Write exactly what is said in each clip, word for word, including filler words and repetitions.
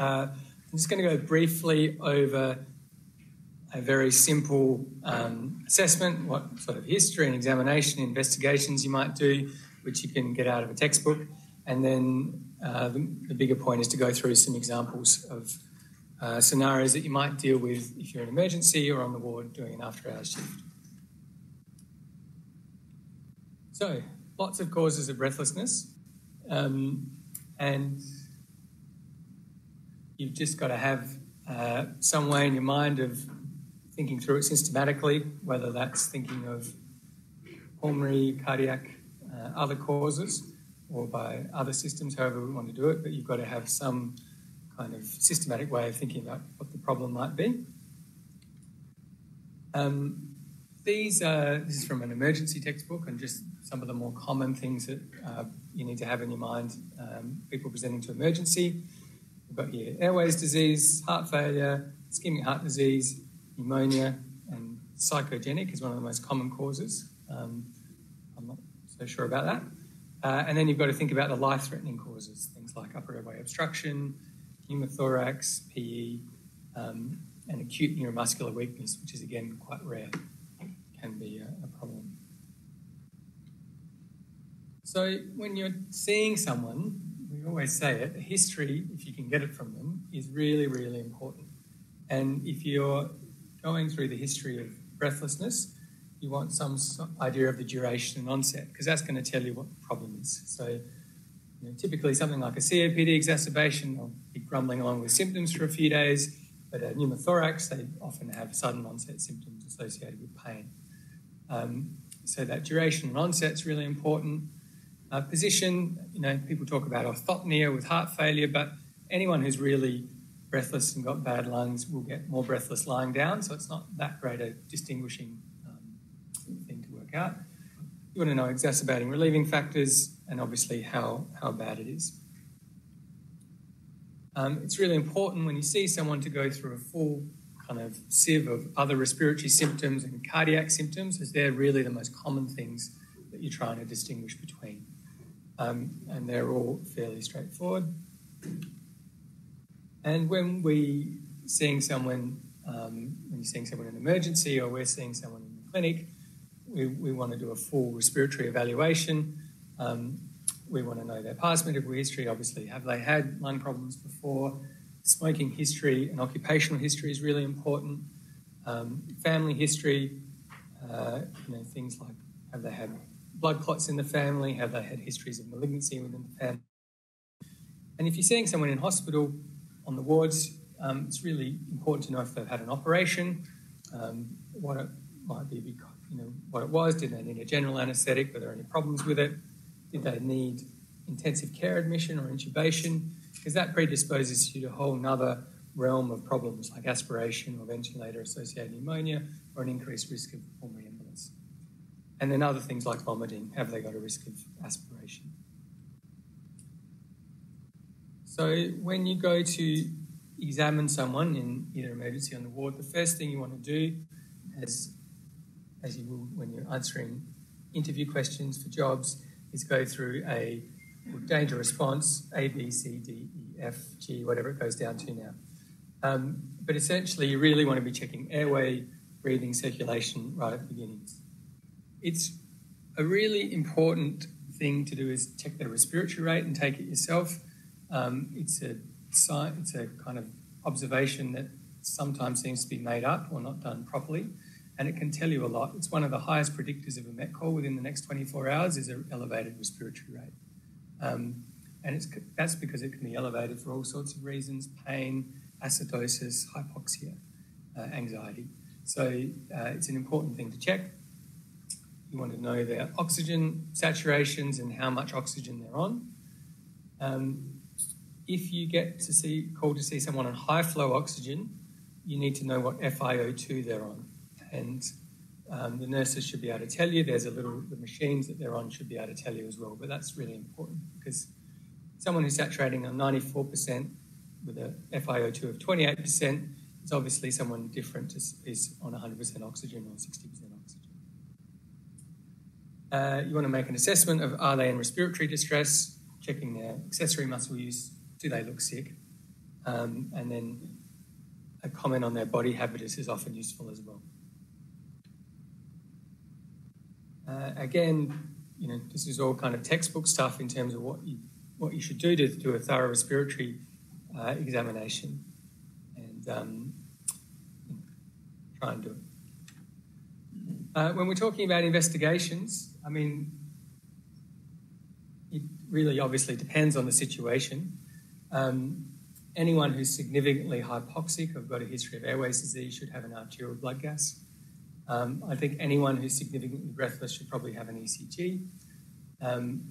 Uh, I'm just going to go briefly over a very simple um, assessment, what sort of history and examination investigations you might do, which you can get out of a textbook. And then uh, the, the bigger point is to go through some examples of uh, scenarios that you might deal with if you're in an emergency or on the ward doing an after-hours shift. So, lots of causes of breathlessness, um, and you've just got to have uh, some way in your mind of thinking through it systematically, whether that's thinking of pulmonary, cardiac, uh, other causes, or by other systems, however we want to do it, but you've got to have some kind of systematic way of thinking about what the problem might be. Um, these are, this is from an emergency textbook, and just some of the more common things that uh, you need to have in your mind, um, people presenting to emergency. We've got here airways disease, heart failure, ischemic heart disease, pneumonia, and psychogenic is one of the most common causes. Um, I'm not so sure about that. Uh, and then you've got to think about the life-threatening causes, things like upper airway obstruction, pneumothorax, P E, um, and acute neuromuscular weakness, which is, again, quite rare, can be a, a problem. So when you're seeing someone, we always say it, the history, if you can get it from them, is really, really important. And if you're going through the history of breathlessness, you want some idea of the duration and onset, because that's going to tell you what the problem is. So you know, typically something like a C O P D exacerbation, they'll be grumbling along with symptoms for a few days, but a pneumothorax, they often have sudden onset symptoms associated with pain. Um, so that duration and onset is really important. Uh, position, you know, people talk about orthopnea with heart failure, but anyone who's really breathless and got bad lungs will get more breathless lying down, so it's not that great a distinguishing thing to work out. You want to know exacerbating relieving factors and obviously how, how bad it is. Um, it's really important when you see someone to go through a full kind of sieve of other respiratory symptoms and cardiac symptoms, as they're really the most common things that you're trying to distinguish between. Um, and they're all fairly straightforward. And when we seeing someone, um, when you're seeing someone in an emergency or we're seeing someone in the clinic, We, we want to do a full respiratory evaluation. Um, we want to know their past medical history, obviously. Have they had lung problems before? Smoking history and occupational history is really important. Um, family history, uh, you know, things like have they had blood clots in the family? Have they had histories of malignancy within the family? And if you're seeing someone in hospital on the wards, um, it's really important to know if they've had an operation, um, what it might be because you know, what it was, did they need a general anaesthetic, were there any problems with it, did they need intensive care admission or intubation, because that predisposes you to a whole nother realm of problems like aspiration or ventilator-associated pneumonia or an increased risk of pulmonary embolus. And then other things like vomiting, have they got a risk of aspiration? So when you go to examine someone in either emergency on the ward, the first thing you want to do is, as you will when you're answering interview questions for jobs, is go through a danger response, A, B, C, D, E, F, G, whatever it goes down to now. Um, but essentially, you really want to be checking airway, breathing, circulation right at the beginning. It's a really important thing to do is check their respiratory rate and take it yourself. Um, it's a sign, it's a kind of observation that sometimes seems to be made up or not done properly. And it can tell you a lot. It's one of the highest predictors of a met call within the next twenty-four hours is an elevated respiratory rate. Um, and it's, that's because it can be elevated for all sorts of reasons, pain, acidosis, hypoxia, uh, anxiety. So uh, it's an important thing to check. You want to know their oxygen saturations and how much oxygen they're on. Um, if you get to see, called to see someone on high flow oxygen, you need to know what F I O two they're on. And um, the nurses should be able to tell you. There's a little, the machines that they're on should be able to tell you as well. But that's really important because someone who's saturating on ninety-four percent with a F I O two of twenty-eight percent is obviously someone different to is on one hundred percent oxygen or sixty percent oxygen. Uh, you want to make an assessment of are they in respiratory distress, checking their accessory muscle use, do they look sick, um, and then a comment on their body habitus is often useful as well. Uh, again, you know, this is all kind of textbook stuff in terms of what you, what you should do to do a thorough respiratory uh, examination, and um, try and do it. Uh, when we're talking about investigations, I mean, it really obviously depends on the situation. Um, anyone who's significantly hypoxic or got a history of airways disease should have an arterial blood gas. Um, I think anyone who's significantly breathless should probably have an E C G. Um,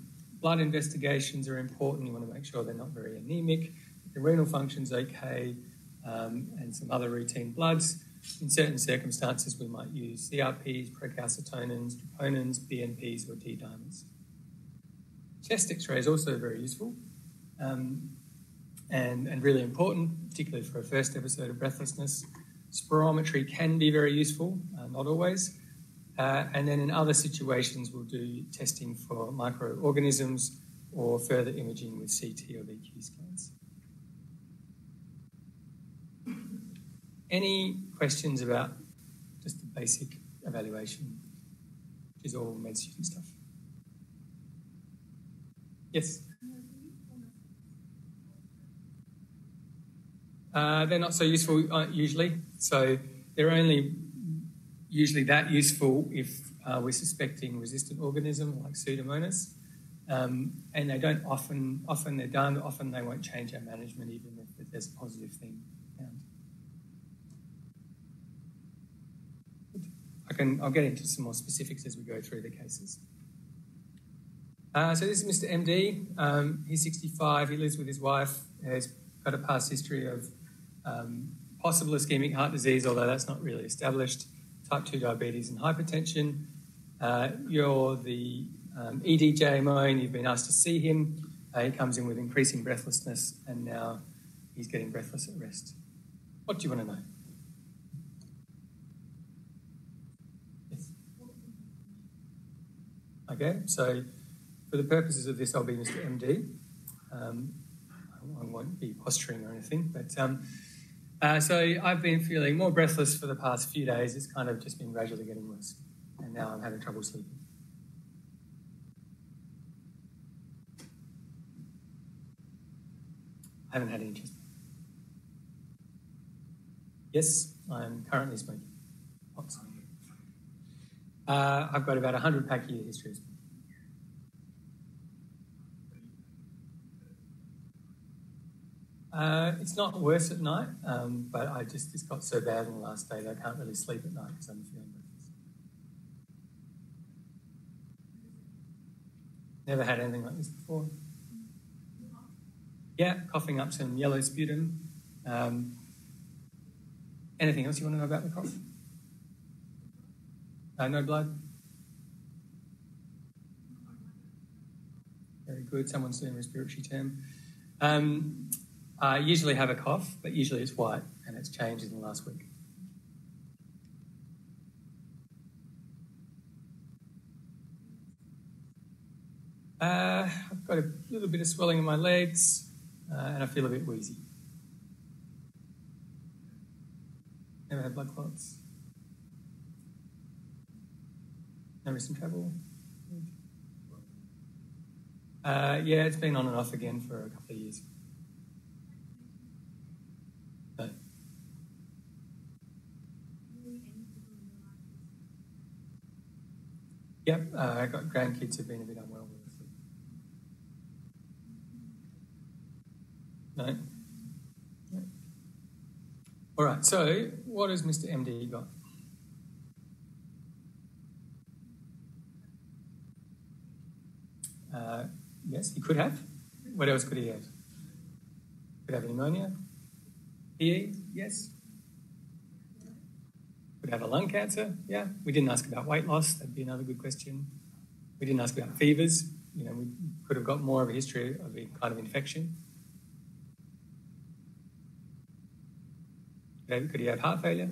blood investigations are important. You want to make sure they're not very anemic. The renal function's okay, um, and some other routine bloods. In certain circumstances, we might use C R Ps, procalcitonins, troponins, B N Ps, or D-dimers. Chest X-ray is also very useful um, and, and really important, particularly for a first episode of breathlessness. Spirometry can be very useful, uh, not always. Uh, and then in other situations, we'll do testing for microorganisms or further imaging with C T or V Q scans. Any questions about just the basic evaluation, which is all med student stuff? Yes? Uh, they're not so useful uh, usually. So they're only usually that useful if uh, we're suspecting resistant organisms like Pseudomonas. Um, and they don't often, often they're done, often they won't change our management even if, if there's a positive thing found. I can, I'll get into some more specifics as we go through the cases. Uh, so this is Mister M D. Um, he's sixty-five. He lives with his wife. He's got a past history of um, possible ischemic heart disease, although that's not really established, type two diabetes and hypertension. Uh, you're the um, E D J M O, and you've been asked to see him. Uh, he comes in with increasing breathlessness, and now he's getting breathless at rest. What do you want to know? Okay, so for the purposes of this, I'll be Mister M D. Um, I won't be posturing or anything, but um, uh, so I've been feeling more breathless for the past few days. It's kind of just been gradually getting worse, and now I'm having trouble sleeping. I haven't had any interest. Yes, I'm currently smoking. Oops. Uh, I've got about one hundred pack year histories. Uh, it's not worse at night, um, but I just it's got so bad in the last day that I can't really sleep at night because I'm feeling breathless. Never had anything like this before. Yeah, coughing up some yellow sputum. Um, anything else you want to know about the cough? Uh, no blood? Very good. Someone's doing a respiratory term. Um, I usually have a cough, but usually it's white, and it's changed in the last week. Uh, I've got a little bit of swelling in my legs, uh, and I feel a bit wheezy. Never had blood clots. Some travel. Uh, yeah, it's been on and off again for a couple of years. No. Yep, uh, I got grandkids who've been a bit unwell with us. No. Yep. All right. So, what has Mister M D got? Uh, yes, he could have. What else could he have? Could have pneumonia. P E, yes. Could have a lung cancer, yeah. We didn't ask about weight loss. That'd be another good question. We didn't ask about fevers. You know, we could have got more of a history of a kind of infection. Could he have heart failure?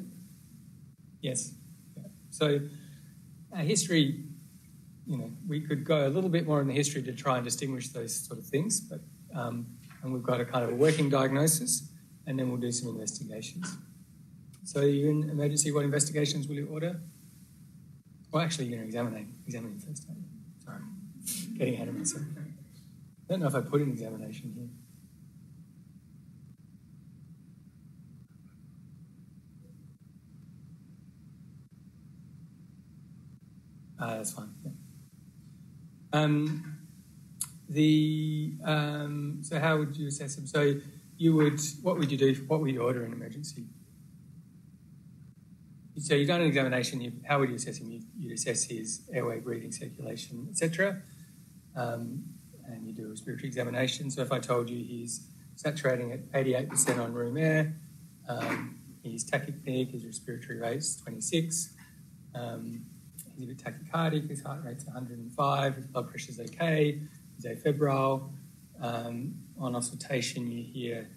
Yes. Yeah. So a history... You know, we could go a little bit more in the history to try and distinguish those sort of things, but um, and we've got a kind of a working diagnosis, and then we'll do some investigations. So you're in emergency, what investigations will you order? Well, actually, you're going to examine, examine first, aren't you? Sorry, getting ahead of myself. I don't know if I put an examination here. Ah, that's fine. Yeah. Um, the um, so how would you assess them? So you would, what would you do? What would you order in emergency? So you've done an examination. You, how would you assess him? You, you'd assess his airway, breathing, circulation, et cetera. Um, and you do a respiratory examination. So if I told you he's saturating at eighty-eight percent on room air, um, he's tachypneic, his respiratory rate's twenty-six. Um, He's a bit tachycardic, his heart rate's one hundred and five, his blood pressure's okay, he's afebrile. Um, on auscultation, you hear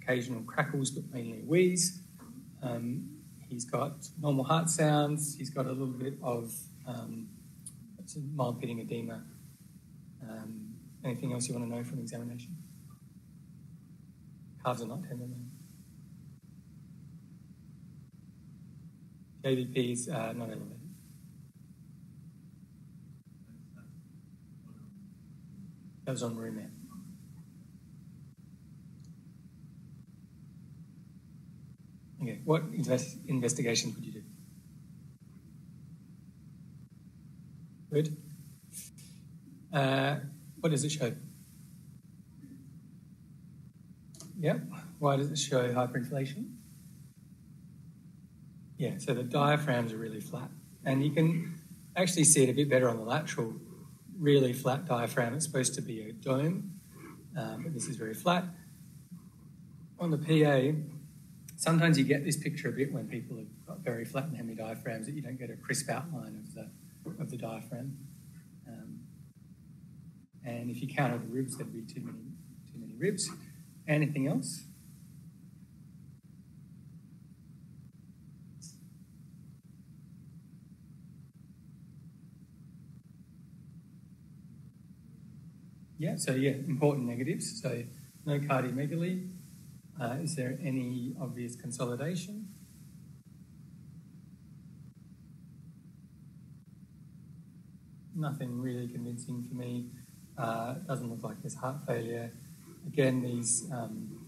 occasional crackles, but mainly wheeze. Um, he's got normal heart sounds, he's got a little bit of um, mild pitting edema. Um, anything else you want to know from examination? Calves are not tender, man. K V P's uh, not elevated. That was on room air. Okay, what invest investigations would you do? Good. Uh, what does it show? Yep. Why does it show hyperinflation? Yeah, so the diaphragms are really flat. And you can actually see it a bit better on the lateral. Really flat diaphragm. It's supposed to be a dome, um, but this is very flat. On the P A, sometimes you get this picture a bit when people have got very flat and hemi diaphragms that you don't get a crisp outline of the of the diaphragm. Um, and if you counted the ribs, there'd be too many too many ribs. Anything else? Yeah, so yeah, important negatives. So no cardiomegaly. Uh, is there any obvious consolidation? Nothing really convincing for me. Uh, doesn't look like there's heart failure. Again, these um,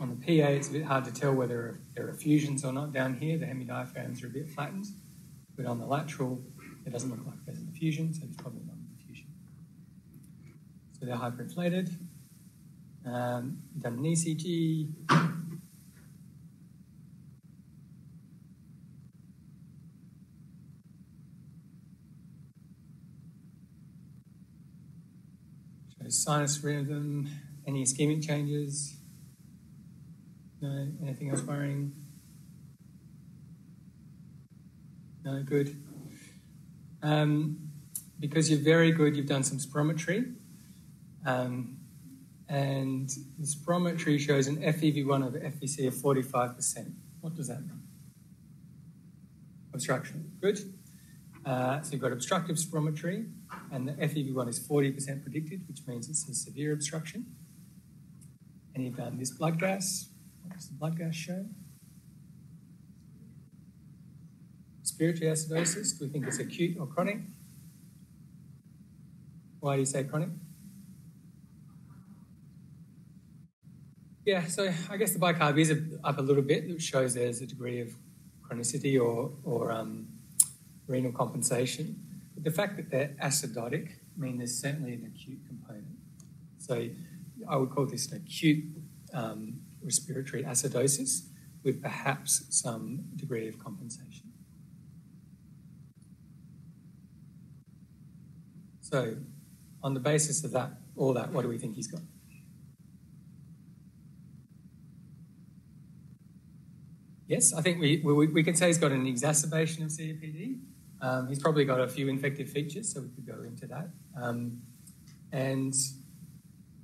on the P A, it's a bit hard to tell whether there are effusions or not. Down here, the hemidiaphragms are a bit flattened, but on the lateral, it doesn't look like there's an effusion, so there's probably not. So they're hyperinflated. Um, you've done an E C G. Shows sinus rhythm. Any ischemic changes? No. Anything else worrying? No. Good. Um, because you're very good, you've done some spirometry. Um, and the spirometry shows an F E V one over F V C of forty-five percent. What does that mean? Obstruction. Good. Uh, so you've got obstructive spirometry, and the F E V one is forty percent predicted, which means it's a severe obstruction. And you've done this blood gas. What does the blood gas show? Respiratory acidosis. Do we think it's acute or chronic? Why do you say chronic? Yeah, so I guess the bicarb is up a little bit, which shows there's a degree of chronicity or, or um, renal compensation. But the fact that they're acidotic means there's certainly an acute component. So I would call this an acute um, respiratory acidosis with perhaps some degree of compensation. So on the basis of that, all that, what do we think he's got? Yes, I think we, we, we can say he's got an exacerbation of C O P D. Um, he's probably got a few infective features, so we could go into that. Um, and,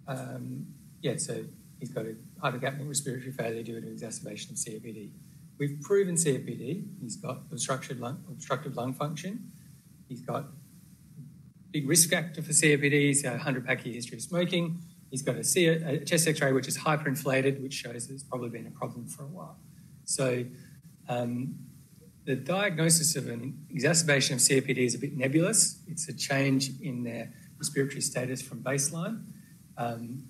um, yeah, so he's got a hypogapnic respiratory failure due to exacerbation of C O P D. We've proven C O P D. He's got obstructive lung, obstructive lung function. He's got a big risk factor for C O P D, so a hundred pack year history of smoking. He's got a, C, a chest x-ray which is hyperinflated, which shows that it's probably been a problem for a while. So um, the diagnosis of an exacerbation of C O P D is a bit nebulous. It's a change in their respiratory status from baseline um,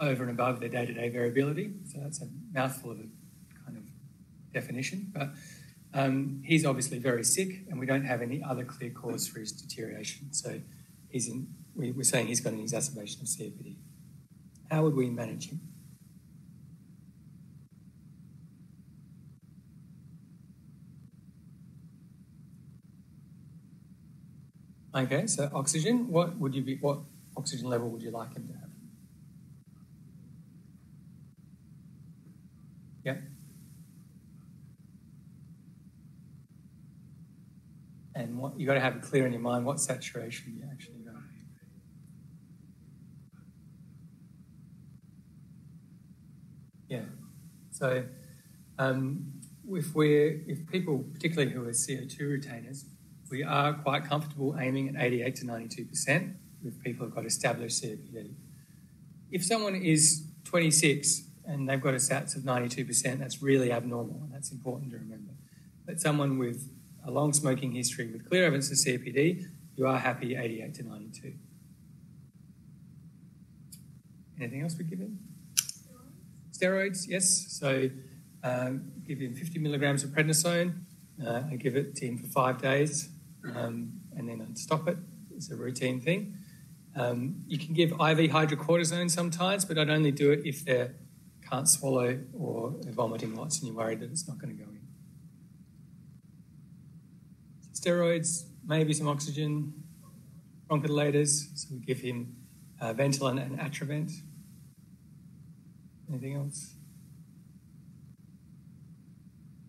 over and above their day-to-day variability. So that's a mouthful of a kind of definition. But um, he's obviously very sick, and we don't have any other clear cause for his deterioration. So he's in, we, we're saying he's got an exacerbation of C O P D. How would we manage him? Okay, so oxygen. What would you be? What oxygen level would you like him to have? Yeah. And what you got to have it clear in your mind what saturation you actually got. Yeah. So, um, if we're if people, particularly who are C O two retainers, we are quite comfortable aiming at eighty-eight to ninety-two percent with people who've got established C O P D. If someone is twenty-six and they've got a SATS of ninety-two percent, that's really abnormal, and that's important to remember. But someone with a long smoking history with clear evidence of C O P D, you are happy eighty-eight to ninety-two. Anything else we give him? Steroids, yes. So um, give him fifty milligrams of prednisone. Uh, I give it to him for five days. Um, and then I'd stop it. It's a routine thing. Um, you can give I V hydrocortisone sometimes, but I'd only do it if they can't swallow or they're vomiting lots and you're worried that it's not going to go in. Steroids, maybe some oxygen, bronchodilators. So we give him uh, Ventolin and Atrovent. Anything else?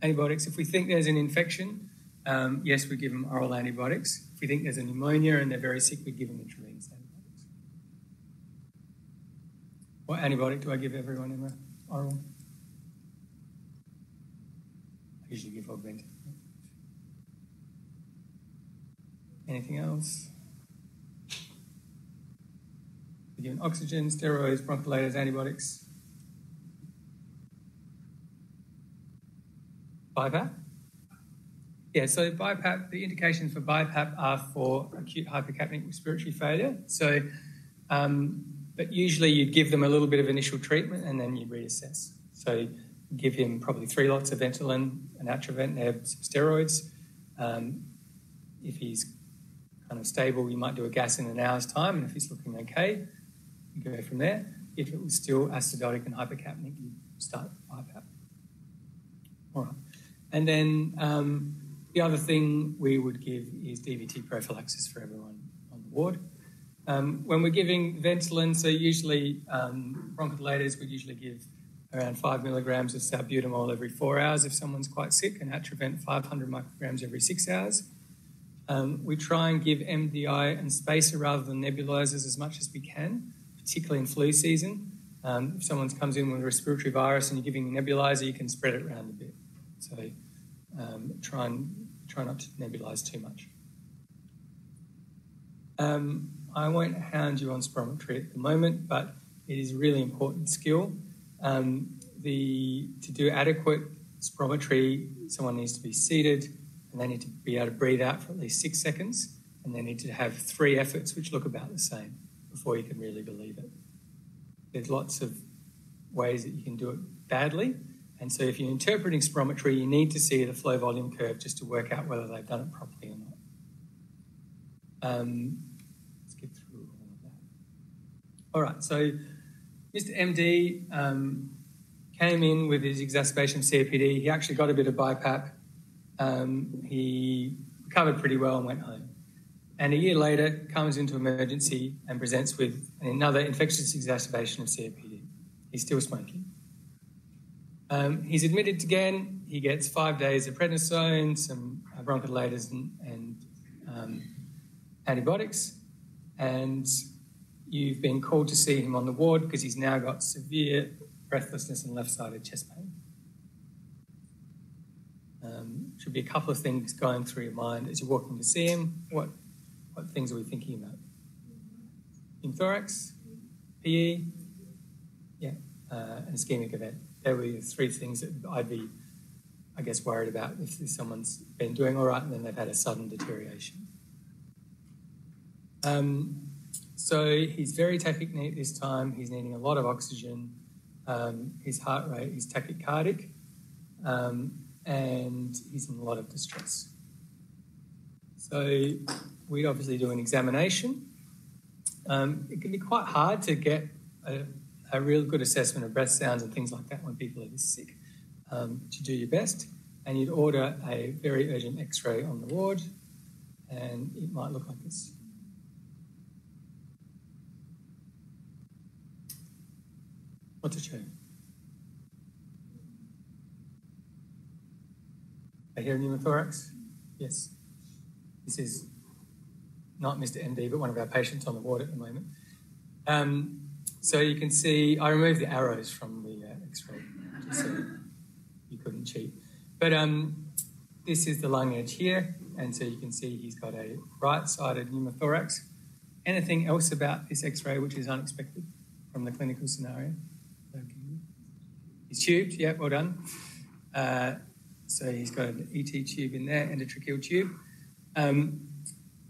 Antibiotics. If we think there's an infection, Um, yes, we give them oral antibiotics. If we think there's a pneumonia and they're very sick, we give them intravenous antibiotics. What antibiotic do I give everyone in the oral? I usually give Augmentin. Anything else? We give them oxygen, steroids, bronchodilators, antibiotics. BiPAP? Yeah, so BiPAP, the indications for BiPAP are for acute hypercapnic respiratory failure. So, um, but usually you'd give them a little bit of initial treatment and then you reassess. So give him probably three lots of Ventolin and Atrovent, they have some steroids. Um, if he's kind of stable, you might do a gas in an hour's time, and if he's looking okay, you go from there. If it was still acidotic and hypercapnic, you start BiPAP. All right. And then um, the other thing we would give is D V T prophylaxis for everyone on the ward. Um, when we're giving Ventolin, so usually um, bronchodilators, we usually give around five milligrams of salbutamol every four hours if someone's quite sick, and Atrovent five hundred micrograms every six hours. Um, we try and give M D I and spacer rather than nebulizers as much as we can, particularly in flu season. Um, if someone comes in with a respiratory virus and you're giving a nebulizer, you can spread it around a bit. So um, try and try not to nebulise too much. Um, I won't hound you on spirometry at the moment, but it is a really important skill. Um, the, to do adequate spirometry, someone needs to be seated and they need to be able to breathe out for at least six seconds, and they need to have three efforts which look about the same before you can really believe it. There's lots of ways that you can do it badly. And so if you're interpreting spirometry, you need to see the flow volume curve just to work out whether they've done it properly or not. Um, let's get through all of that. All right, so Mister M D um, came in with his exacerbation of C O P D. He actually got a bit of BiPAP. Um, he recovered pretty well and went home. And a year later, comes into emergency and presents with another infectious exacerbation of C O P D. He's still smoking. Um, he's admitted again. He gets five days of prednisone, some bronchodilators and, and um, antibiotics. And you've been called to see him on the ward because he's now got severe breathlessness and left-sided chest pain. Um, should be a couple of things going through your mind as you're walking to see him. What, what things are we thinking about? In thorax? P E, yeah, uh, an ischemic event. There were the three things that I'd be, I guess, worried about if someone's been doing all right and then they've had a sudden deterioration. Um, so he's very tachypneic this time. He's needing a lot of oxygen. Um, his heart rate is tachycardic, um, and he's in a lot of distress. So we'd obviously do an examination. Um, it can be quite hard to get a, a real good assessment of breath sounds and things like that when people are this sick. Um, you do your best, and you'd order a very urgent x-ray on the ward, and it might look like this. What to show? I hear a pneumothorax? Yes. This is not Mister M D, but one of our patients on the ward at the moment. Um, so you can see, I removed the arrows from the uh, x-ray, just so you couldn't cheat. But um, this is the lung edge here, and so you can see he's got a right-sided pneumothorax. Anything else about this x-ray which is unexpected from the clinical scenario? He's tubed, yeah, well done. Uh, so he's got an E T tube in there, endotracheal tube. Um,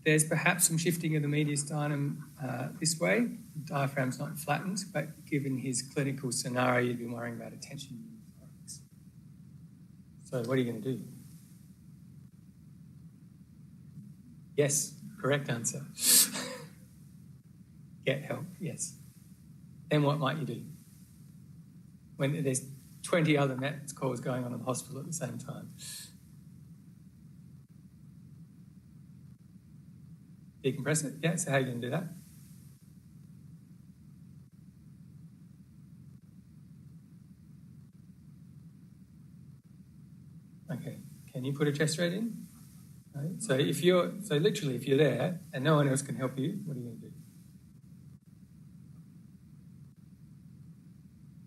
there's perhaps some shifting of the mediastinum uh, this way. The diaphragm's not flattened, but given his clinical scenario, you'd be worrying about a tension. So what are you going to do? Yes, correct answer. Get help, yes. Then what might you do? When there's twenty other M E T calls going on in the hospital at the same time. Decompress it? Yeah, so how are you going to do that? Okay, can you put a chest rate in? No? So if you're, so literally if you're there and no one else can help you, what are you going to do?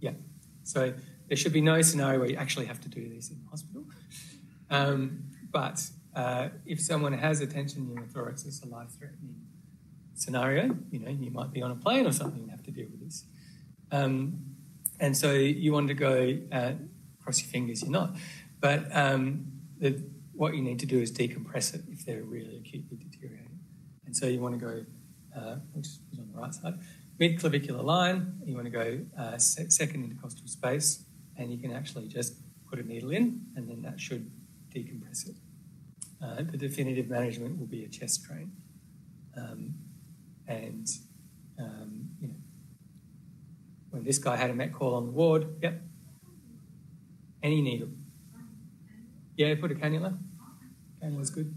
Yeah. So there should be no scenario where you actually have to do this in the hospital. Um, but uh, if someone has a tension pneumothorax, it's a life-threatening scenario. You know, you might be on a plane or something and have to deal with this. Um, and so you want to go, uh, cross your fingers, you're not. But um, the, what you need to do is decompress it if they're really acutely deteriorating. And so you want to go, uh, which is on the right side, mid-clavicular line, you want to go uh, se second intercostal space, and you can actually just put a needle in, and then that should decompress it. Uh, the definitive management will be a chest drain. Um, and, um, you know, when this guy had a M E T call on the ward, yep, any needle. Yeah, put a cannula. Cannula's good.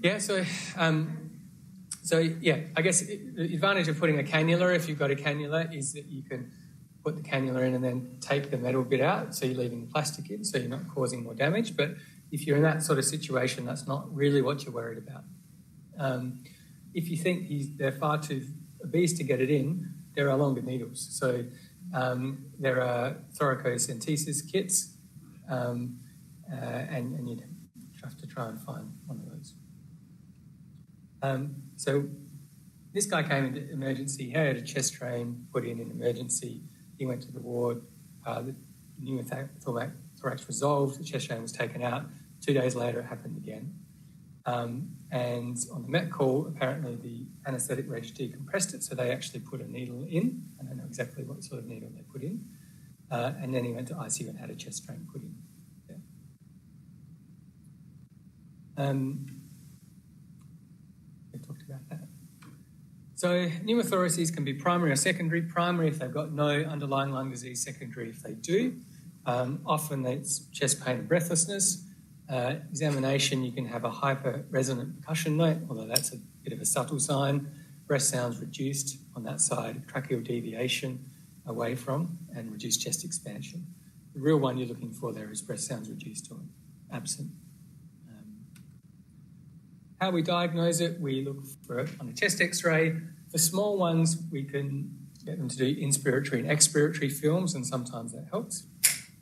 Yeah, so, um, so yeah, I guess it, the advantage of putting a cannula, if you've got a cannula, is that you can put the cannula in and then take the metal bit out, so you're leaving the plastic in, so you're not causing more damage. But if you're in that sort of situation, that's not really what you're worried about. Um, if you think he's, they're far too obese to get it in, there are longer needles. So um, there are thoracocentesis kits, um, uh, and, and you'd have to try and find one of those. Um, so this guy came into emergency, he had a chest drain put in in emergency, he went to the ward, uh, the pneumothorax resolved, the chest drain was taken out, two days later it happened again. Um, and on the M E T call, apparently the anaesthetic rage decompressed it, so they actually put a needle in. I don't know exactly what sort of needle they put in. Uh, and then he went to I C U and had a chest drain put in. Yeah. Um, So pneumothoraces can be primary or secondary. Primary if they've got no underlying lung disease, secondary if they do. Um, often it's chest pain and breathlessness. Uh, examination, you can have a hyper-resonant percussion note, although that's a bit of a subtle sign. Breath sounds reduced on that side, tracheal deviation away from, and reduced chest expansion. The real one you're looking for there is breath sounds reduced or absent. How we diagnose it, we look for it on a chest x-ray. For small ones, we can get them to do inspiratory and expiratory films, and sometimes that helps.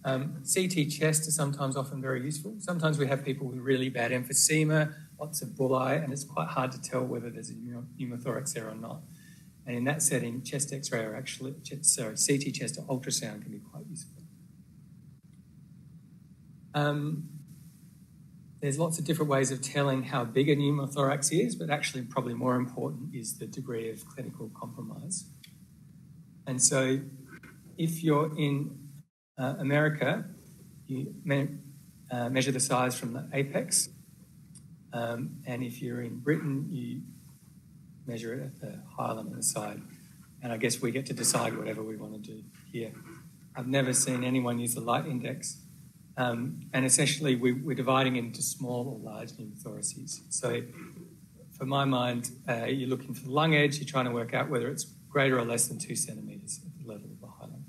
Um, C T chest is sometimes often very useful. Sometimes we have people with really bad emphysema, lots of bulli, and it's quite hard to tell whether there's a pneumothorax there or not. And in that setting, chest x-ray or actually, sorry, C T chest or ultrasound can be quite useful. Um, there's lots of different ways of telling how big a pneumothorax is, but actually probably more important is the degree of clinical compromise. And so if you're in uh, America, you me uh, measure the size from the apex. Um, and if you're in Britain, you measure it at the hilum on the side. And I guess we get to decide whatever we want to do here. I've never seen anyone use the light index. Um, and essentially, we, we're dividing into small or large pneumothoraces. So for my mind, uh, you're looking for the lung edge. You're trying to work out whether it's greater or less than two centimetres at the level of the hilum.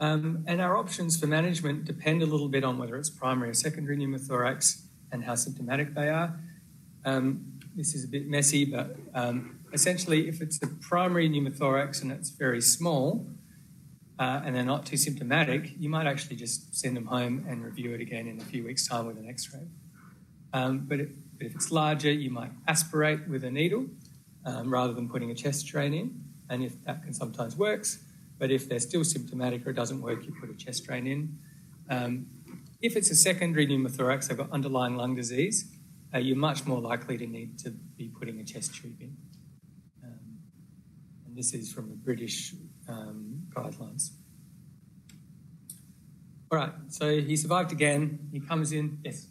Um, and our options for management depend a little bit on whether it's primary or secondary pneumothorax and how symptomatic they are. Um, this is a bit messy, but um, essentially, if it's a primary pneumothorax and it's very small uh, and they're not too symptomatic, you might actually just send them home and review it again in a few weeks' time with an x-ray. Um, but, it, but if it's larger, you might aspirate with a needle um, rather than putting a chest drain in, and if that can sometimes works. But if they're still symptomatic or it doesn't work, you put a chest drain in. Um, if it's a secondary pneumothorax, they've got underlying lung disease, Uh, you're much more likely to need to be putting a chest tube in. Um, and this is from the British um, guidelines. All right, so he survived again. He comes in. Yes.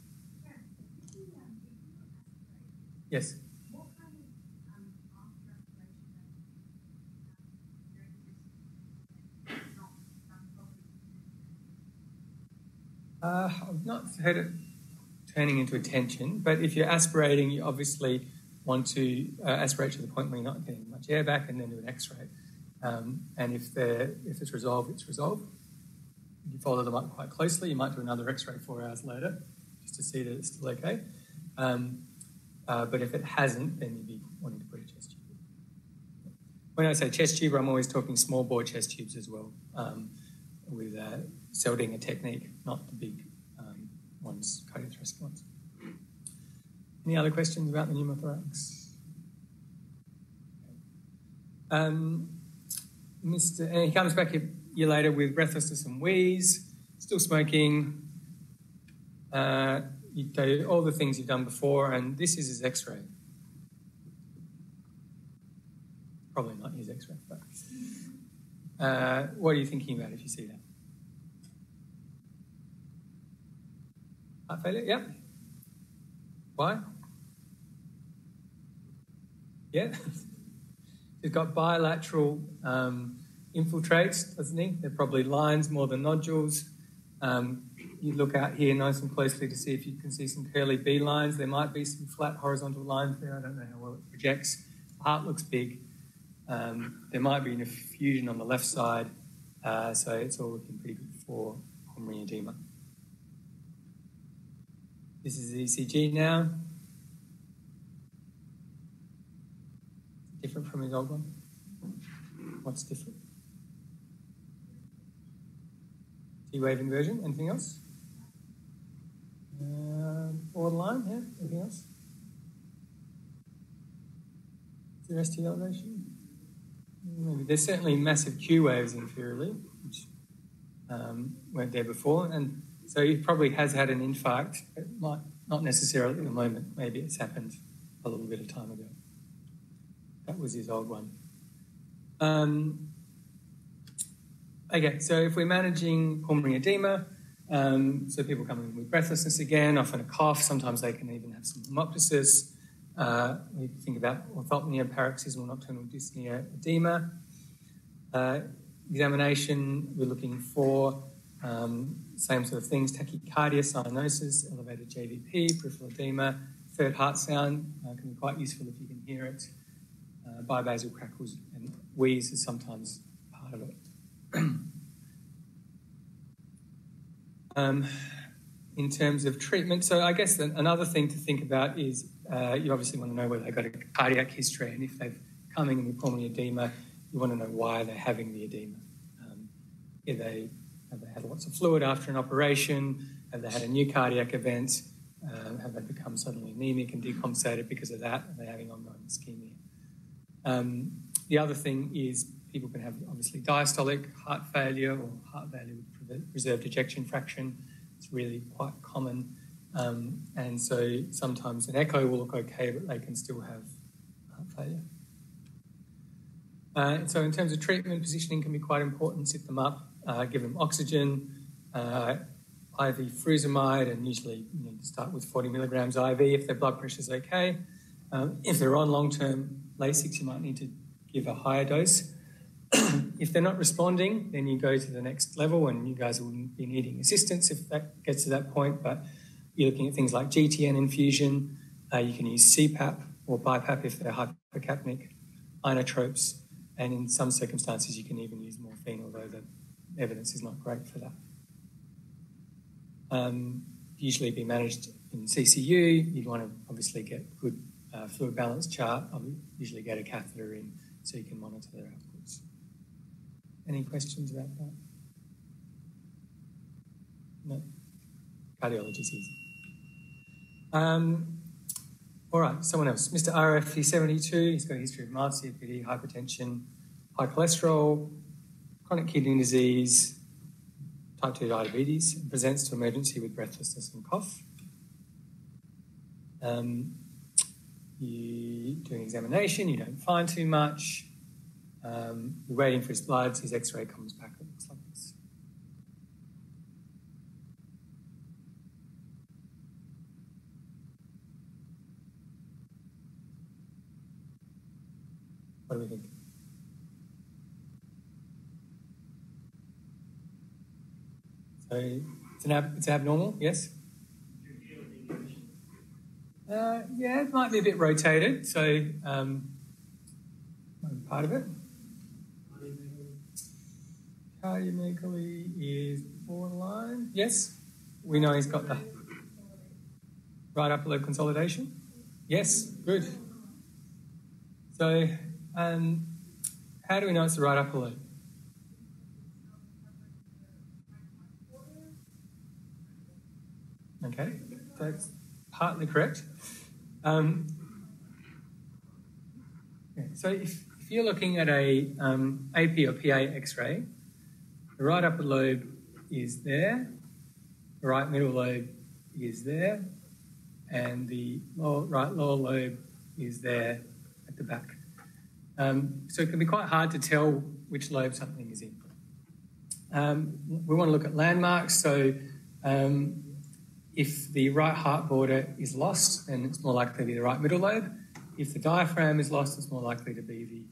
Yes. Uh, I've not heard it turning into attention, but if you're aspirating, you obviously want to uh, aspirate to the point where you're not getting much air back and then do an x-ray. Um, and if they're, if it's resolved, it's resolved. You follow them up quite closely. You might do another x-ray four hours later just to see that it's still okay. Um, uh, but if it hasn't, then you'd be wanting to put a chest tube in. When I say chest tube, I'm always talking small bore chest tubes as well um, with uh, Seldinger technique, not the big ones, cardiothoracic ones. Any other questions about the pneumothorax? Um, Mister And he comes back a year later with breathlessness and wheeze, still smoking. Uh, you do all the things you've done before, and this is his x-ray. Probably not his x-ray, but uh, what are you thinking about if you see that? Heart failure, yep. Why? Yeah. He's got bilateral um, infiltrates, doesn't he? They're probably lines more than nodules. Um, you look out here nice and closely to see if you can see some curly B lines. There might be some flat horizontal lines there. I don't know how well it projects. The heart looks big. Um, there might be an effusion on the left side. Uh, so it's all looking pretty good for pulmonary edema. This is the E C G now. Different from his old one? What's different? T-wave inversion, anything else? Uh, borderline, yeah, anything else? The S T elevation? Maybe. There's certainly massive Q waves inferiorly, which um, weren't there before. And so he probably has had an infarct. It might not necessarily at the moment. Maybe it's happened a little bit of time ago. That was his old one. Um, okay, so if we're managing pulmonary edema, um, so people come in with breathlessness again, often a cough. Sometimes they can even have some hemoptysis. Uh, we think about orthopnea, paroxysmal nocturnal dyspnea, edema. Uh, examination, we're looking for Um, same sort of things, tachycardia, cyanosis, elevated J V P, peripheral edema, third heart sound uh, can be quite useful if you can hear it. Uh, bibasal crackles and wheeze is sometimes part of it. um, in terms of treatment, so I guess another thing to think about is uh, you obviously want to know whether they've got a cardiac history, and if they've come in with pulmonary edema, you want to know why they're having the edema. yeah, they, have they had lots of fluid after an operation? Have they had a new cardiac event? Um, have they become suddenly anemic and decompensated because of that? Are they having ongoing ischemia? Um, the other thing is people can have obviously diastolic heart failure or heart failure with preserved ejection fraction. It's really quite common. Um, and so sometimes an echo will look okay, but they can still have heart failure. Uh, so in terms of treatment, positioning can be quite important. Sit them up, uh, give them oxygen, uh, I V furosemide, and usually you need to start with forty milligrams I V if their blood pressure is okay. Um, if they're on long-term Lasix, you might need to give a higher dose. If they're not responding, then you go to the next level, and you guys will be needing assistance if that gets to that point. But you're looking at things like G T N infusion. Uh, you can use C PAP or BiPAP if they're hypercapnic, inotropes, and in some circumstances you can even use morphine, although the evidence is not great for that. Um, usually be managed in C C U. You'd want to obviously get good uh, fluid balance chart. I'll usually get a catheter in so you can monitor their outputs. Any questions about that? No? Cardiology is easy. Um, all right, someone else. Mister R F P seventy-two, he's got a history of mild C O P D, hypertension, high cholesterol, chronic kidney disease, type two diabetes, and presents to emergency with breathlessness and cough. Um, you do an examination, you don't find too much. Um, you're waiting for his bloods, his x-ray comes back, it looks like this. What do we think? So it's, an ab it's abnormal, yes? Uh, yeah, it might be a bit rotated, so um, part of it. Cardiomegaly is borderline. Yes, we know he's got the right upper lobe consolidation. Yes, good. So, um, how do we know it's the right upper lobe? Okay, that's partly correct. Um, yeah, so, if, if you're looking at a um, A P or P A X-ray, the right upper lobe is there, the right middle lobe is there, and the lower, right lower lobe is there at the back. Um, so it can be quite hard to tell which lobe something is in. Um, we want to look at landmarks, so um, if the right heart border is lost, then it's more likely to be the right middle lobe. If the diaphragm is lost, it's more likely to be the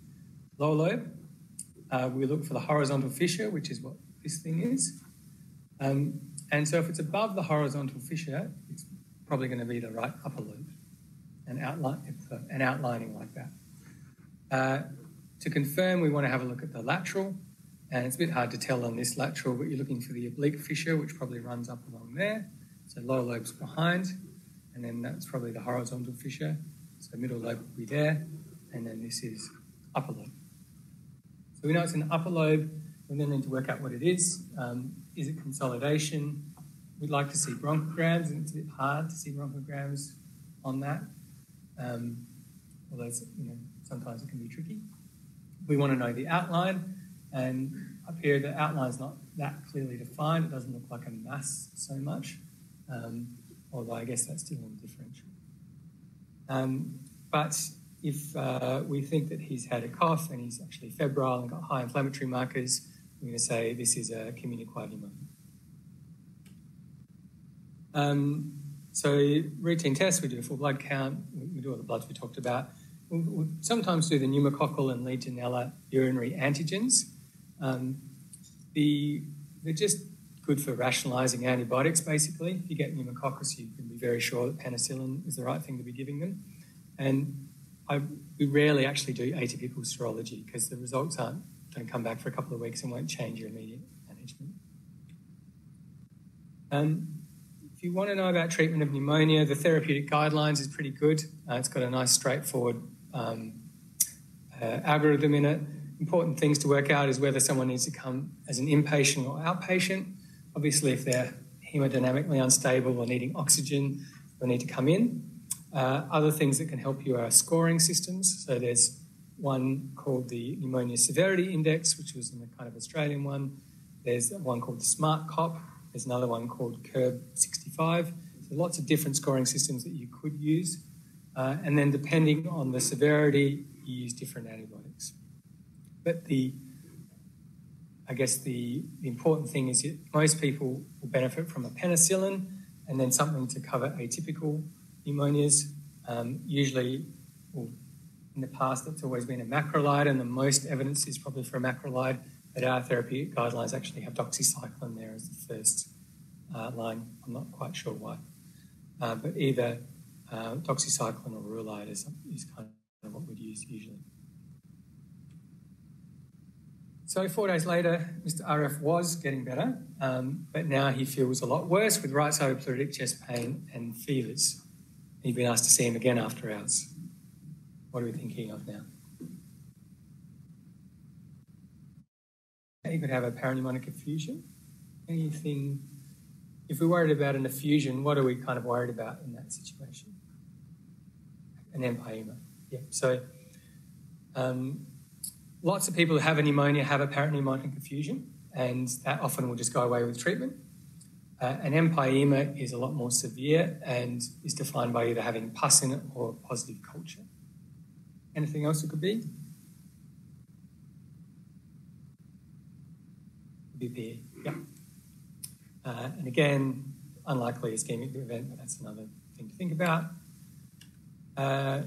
lower lobe. Uh, we look for the horizontal fissure, which is what this thing is. Um, and so if it's above the horizontal fissure, it's probably going to be the right upper lobe, an, outline, an outlining like that. Uh, to confirm, we want to have a look at the lateral, and it's a bit hard to tell on this lateral, but you're looking for the oblique fissure, which probably runs up along there. So lower lobe's behind, and then that's probably the horizontal fissure. So middle lobe will be there, and then this is upper lobe. So we know it's an upper lobe. We then need to work out what it is. Um, is it consolidation? We'd like to see bronchograms, and it's a bit hard to see bronchograms on that. Um, although it's, you know, sometimes it can be tricky. We want to know the outline, and up here the outline's not that clearly defined. It doesn't look like a mass so much, um, although I guess that's still on differential. Um, but If uh, we think that he's had a cough and he's actually febrile and got high inflammatory markers, we're going to say this is a communicative pneumonia. Um, so routine tests, we do a full blood count, we do all the bloods we talked about. We we'll, we'll sometimes do the pneumococcal and Legionella urinary antigens. Um, the, they're just good for rationalising antibiotics, basically. If you get pneumococcus, you can be very sure that penicillin is the right thing to be giving them. And I, we rarely actually do atypical serology because the results aren't, don't come back for a couple of weeks and won't change your immediate management. Um, if you want to know about treatment of pneumonia, the therapeutic guidelines is pretty good. Uh, it's got a nice straightforward um, uh, algorithm in it. important things to work out is whether someone needs to come as an inpatient or outpatient. Obviously, if they're hemodynamically unstable or needing oxygen, they'll need to come in. Uh, other things that can help you are scoring systems. So there's one called the Pneumonia Severity Index, which was in the kind of Australian one. There's one called the Smart Cop. There's another one called curb sixty-five. So lots of different scoring systems that you could use. Uh, and then depending on the severity, you use different antibiotics. But the, I guess the, the important thing is that most people will benefit from a penicillin and then something to cover atypical pneumonias. Um, usually, well, in the past, that's always been a macrolide, and the most evidence is probably for a macrolide, but our therapeutic guidelines actually have doxycycline there as the first uh, line. I'm not quite sure why. Uh, but either uh, doxycycline or rulide is, is kind of what we'd use usually. So four days later, Mister R F was getting better, um, but now he feels a lot worse with right-sided pleuritic chest pain and fevers. He'd been asked to see him again after hours. What are we thinking of now? He could have a paraneumonic effusion. Anything, if we're worried about an effusion, what are we kind of worried about in that situation? An empyema, yeah. So um, lots of people who have a pneumonia have a paraneumonic effusion, and that often will just go away with treatment. Uh, an empyema is a lot more severe and is defined by either having pus in it or positive culture. Anything else it could be? P E, yeah. Uh, and again, unlikely ischemic event, but that's another thing to think about. Uh,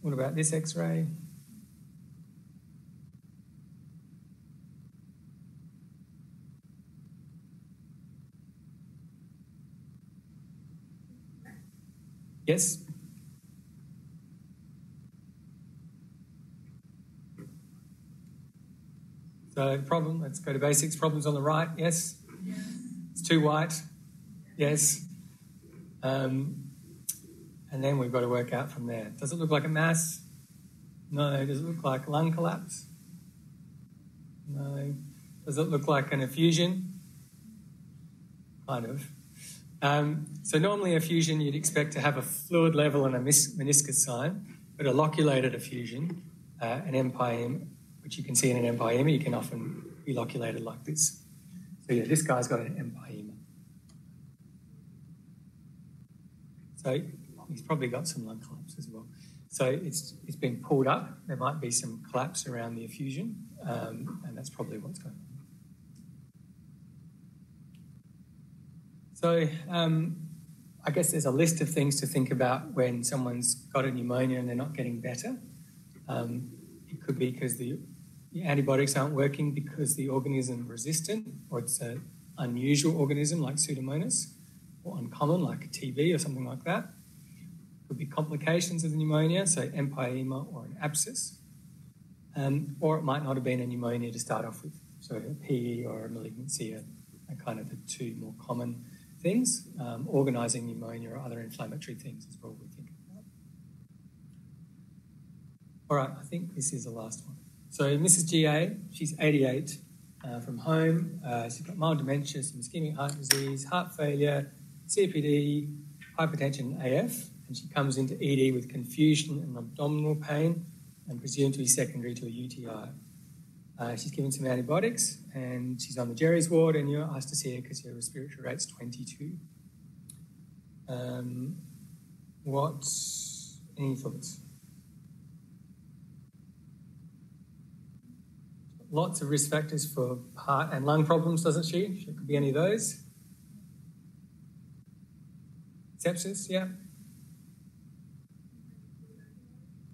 what about this X-ray? Yes. So problem, let's go to basics. Problems on the right, yes? Yes. It's too white, yes. Um, and then we've got to work out from there. Does it look like a mass? No. Does it look like lung collapse? No. Does it look like an effusion? Kind of. Um, so normally effusion you'd expect to have a fluid level and a meniscus sign, but a loculated effusion, uh, an empyema, which you can see in an empyema, you can often be loculated like this. So yeah, this guy's got an empyema. So he's probably got some lung collapse as well. So it's it's been pulled up. There might be some collapse around the effusion, um, and that's probably what's going on. So um, I guess there's a list of things to think about when someone's got a pneumonia and they're not getting better. Um, Could be because the, the antibiotics aren't working because the organism is resistant, or it's an unusual organism like Pseudomonas, or uncommon like a T B or something like that. Could be complications of the pneumonia, so empyema or an abscess, um, or it might not have been a pneumonia to start off with, so a P E or a malignancy are, are kind of the two more common things. Um, organising pneumonia or other inflammatory things as well, we think. All right, I think this is the last one. So Missus G A, she's eighty-eight uh, from home. Uh, she's got mild dementia, some ischemic heart disease, heart failure, C O P D, hypertension, A F, and she comes into E D with confusion and abdominal pain and presumed to be secondary to a U T I. Uh, she's given some antibiotics and she's on the Jerry's ward, and you're asked to see her because her respiratory rate's twenty-two. Um, what, any thoughts? Lots of risk factors for heart and lung problems, doesn't she? It could be any of those. Sepsis, yeah.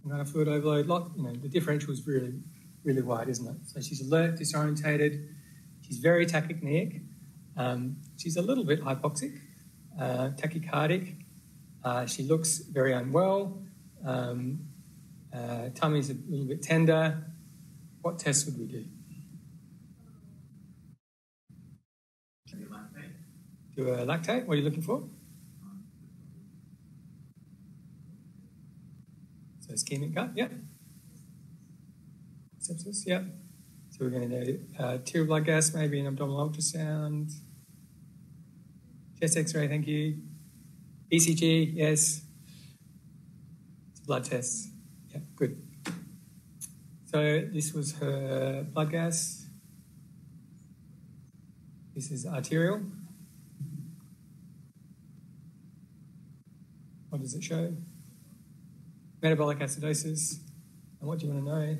Amount of fluid overload. Lot, you know, the differential is really, really wide, isn't it? So she's alert, disorientated. She's very tachypneic. Um, she's a little bit hypoxic, uh, tachycardic. Uh, she looks very unwell. Um, uh, tummy's a little bit tender. What tests would we do? Do a lactate? What are you looking for? So ischemic gut, yeah. sepsis, yep. So we're going to do uh, tube blood gas, maybe an abdominal ultrasound, chest x-ray, thank you, E C G, yes, it's a blood test, yeah, good. So this was her blood gas, this is arterial. What does it show? Metabolic acidosis, and what do you want to know?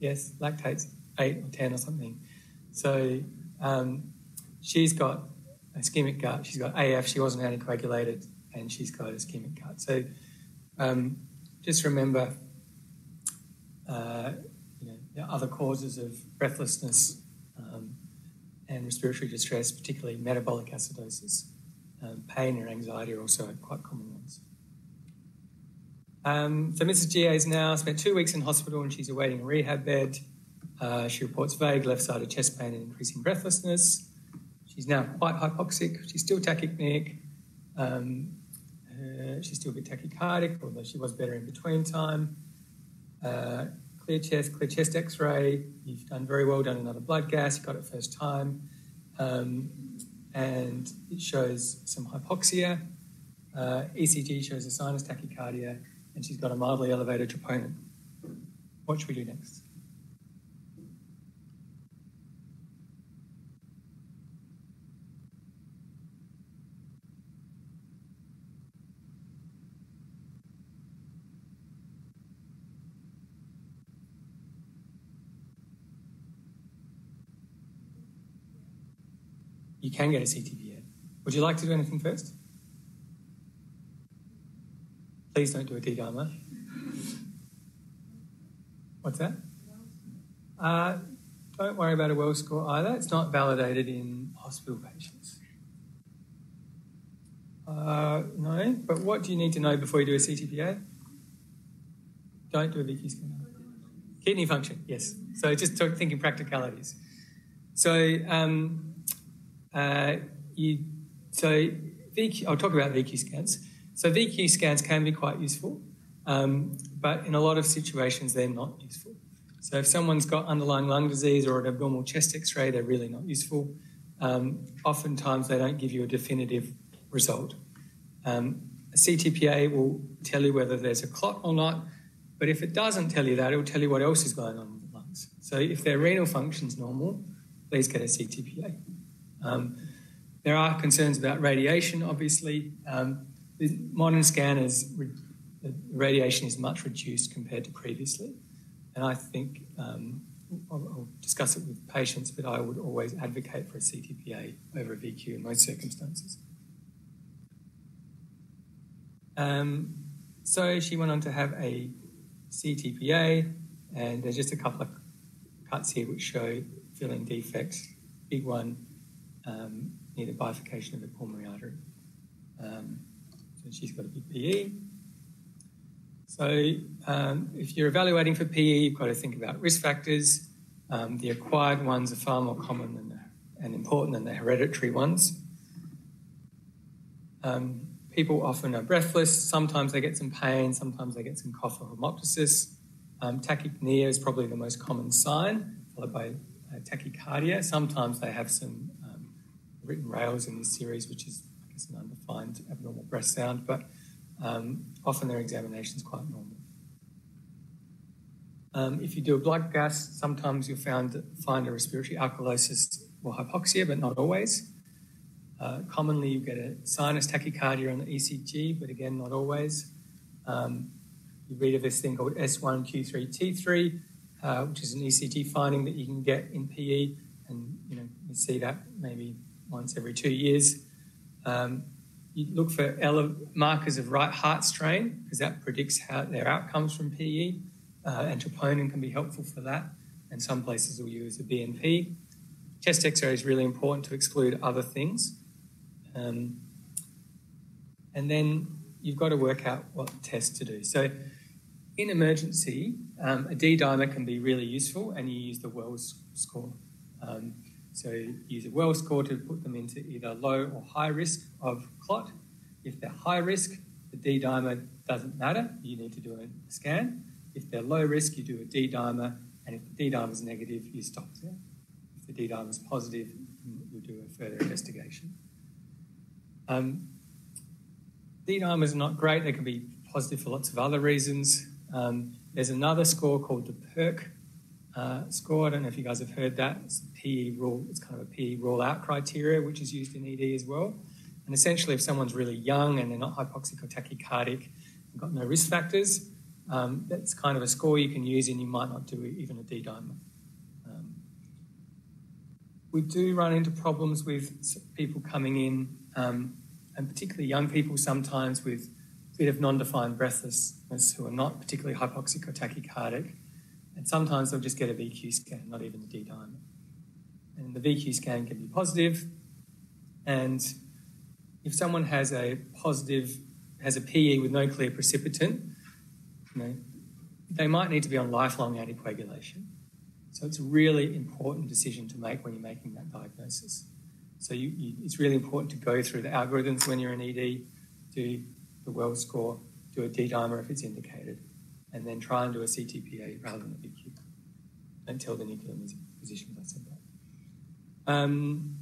Yes, lactate's eight or ten or something. So um, she's got ischemic gut, she's got A F, she wasn't anticoagulated, and she's got ischemic gut. So um, just remember uh, you know, the other causes of breathlessness um, and respiratory distress, particularly metabolic acidosis. Um, pain and anxiety are also quite common ones. Um, so Missus G A has now spent two weeks in hospital and she's awaiting a rehab bed. Uh, she reports vague left-sided chest pain and increasing breathlessness. She's now quite hypoxic. She's still tachypneic. Um, uh, she's still a bit tachycardic, although she was better in between time. Uh, clear chest, clear chest x-ray. You've done very well, done another blood gas. You got it first time. Um, and it shows some hypoxia. Uh, E C G shows a sinus tachycardia, and she's got a mildly elevated troponin. What should we do next? You can get a C T P A. Would you like to do anything first? Please don't do a D-dimer. What's that? Uh, don't worry about a Wells score either. It's not validated in hospital patients. Uh, no, but what do you need to know before you do a C T P A? Don't do a V Q scan. Kidney function, yes. So just talk, thinking practicalities. So... Um, Uh, you, so V Q, I'll talk about V Q scans. So V Q scans can be quite useful, um, but in a lot of situations they're not useful. So if someone's got underlying lung disease or an abnormal chest x-ray, they're really not useful. Um, oftentimes they don't give you a definitive result. Um, a C T P A will tell you whether there's a clot or not, but if it doesn't tell you that, it will tell you what else is going on with the lungs. So if their renal function's normal, please get a C T P A. Um, there are concerns about radiation, obviously. Um, the modern scanners, the radiation is much reduced compared to previously. And I think, um, I'll, I'll discuss it with patients, but I would always advocate for a C T P A over a V Q in most circumstances. Um, so she went on to have a C T P A, and there's just a couple of cuts here which show filling defects, big one. Um, near the bifurcation of the pulmonary artery. Um, so she's got a big P E. So um, if you're evaluating for P E, you've got to think about risk factors. Um, the acquired ones are far more common than the, and important than the hereditary ones. Um, people often are breathless. Sometimes they get some pain. Sometimes they get some cough or hemoptysis. Um, tachypnea is probably the most common sign, followed by uh, tachycardia. Sometimes they have some written rails in this series, which is, I guess, an undefined abnormal breath sound, but um, often their examination is quite normal. Um, if you do a blood gas, sometimes you'll find, find a respiratory alkalosis or hypoxia, but not always. Uh, commonly, you get a sinus tachycardia on the E C G, but again, not always. Um, you read of this thing called S one Q three T three, uh, which is an E C G finding that you can get in P E, and you know you see that maybe once every two years. Um, you look for markers of right heart strain because that predicts how their outcomes from P E, uh, and troponin can be helpful for that, and some places will use a B N P. Chest x-ray is really important to exclude other things. Um, and then you've got to work out what test to do. So in emergency, um, a D-dimer can be really useful, and you use the Wells score. Um, So use a Wells score to put them into either low or high risk of clot. If they're high risk, the D-dimer doesn't matter. You need to do a scan. If they're low risk, you do a D-dimer And if the D-dimer is negative, you stop there. If the D-dimer is positive, you do a further investigation. Um, D-dimer is not great. They can be positive for lots of other reasons. Um, there's another score called the PERC uh, score. I don't know if you guys have heard that. It's a P E rule. It's kind of a P E rule-out criteria, which is used in E D as well. And essentially, if someone's really young and they're not hypoxic or tachycardic, they've got no risk factors, um, that's kind of a score you can use, and you might not do even a D-dimer. Um, we do run into problems with people coming in, um, and particularly young people sometimes with a bit of non-defined breathlessness who are not particularly hypoxic or tachycardic. And sometimes they'll just get a V Q scan, not even the D-dimer. And the V Q scan can be positive, and if someone has a positive, has a P E with no clear precipitant, you know, they might need to be on lifelong anticoagulation. So it's a really important decision to make when you're making that diagnosis. So you, you, it's really important to go through the algorithms when you're in E D, do the Wells score, do a D-dimer if it's indicated, and then try and do a C T P A rather than a V Q. Don't tell the nuclear physicians I said that. Um,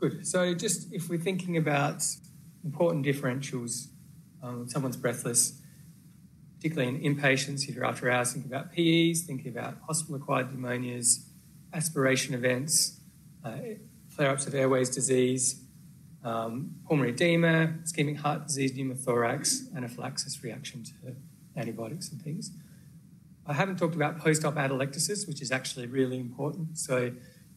Good. So just if we're thinking about important differentials, um, someone's breathless, particularly in inpatients, if you're after hours, think about P Es, think about hospital-acquired pneumonias, aspiration events, uh, flare-ups of airways disease, um, pulmonary edema, ischemic heart disease, pneumothorax, anaphylaxis reaction to antibiotics and things. I haven't talked about post-op atelectasis, which is actually really important. So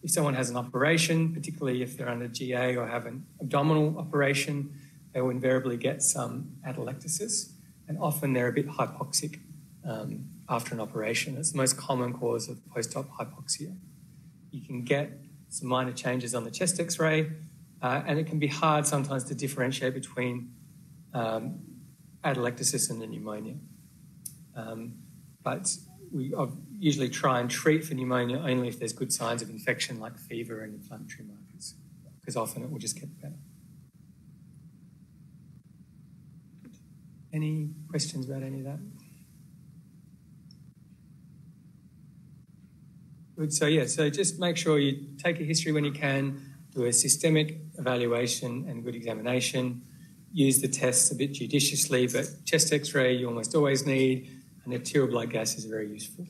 if someone has an operation, particularly if they're under G A or have an abdominal operation, they will invariably get some atelectasis, and often they're a bit hypoxic um, after an operation. It's the most common cause of post-op hypoxia. You can get some minor changes on the chest x-ray, uh, and it can be hard sometimes to differentiate between um, atelectasis and the pneumonia. Um, but we usually try and treat for pneumonia only if there's good signs of infection like fever and inflammatory markers, because often it will just get better. Any questions about any of that? Good, so yeah, so just make sure you take a history when you can, do a systemic evaluation and good examination, use the tests a bit judiciously, but chest x-ray you almost always need, and arterial blood gas is very useful.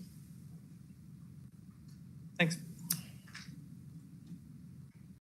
Thanks.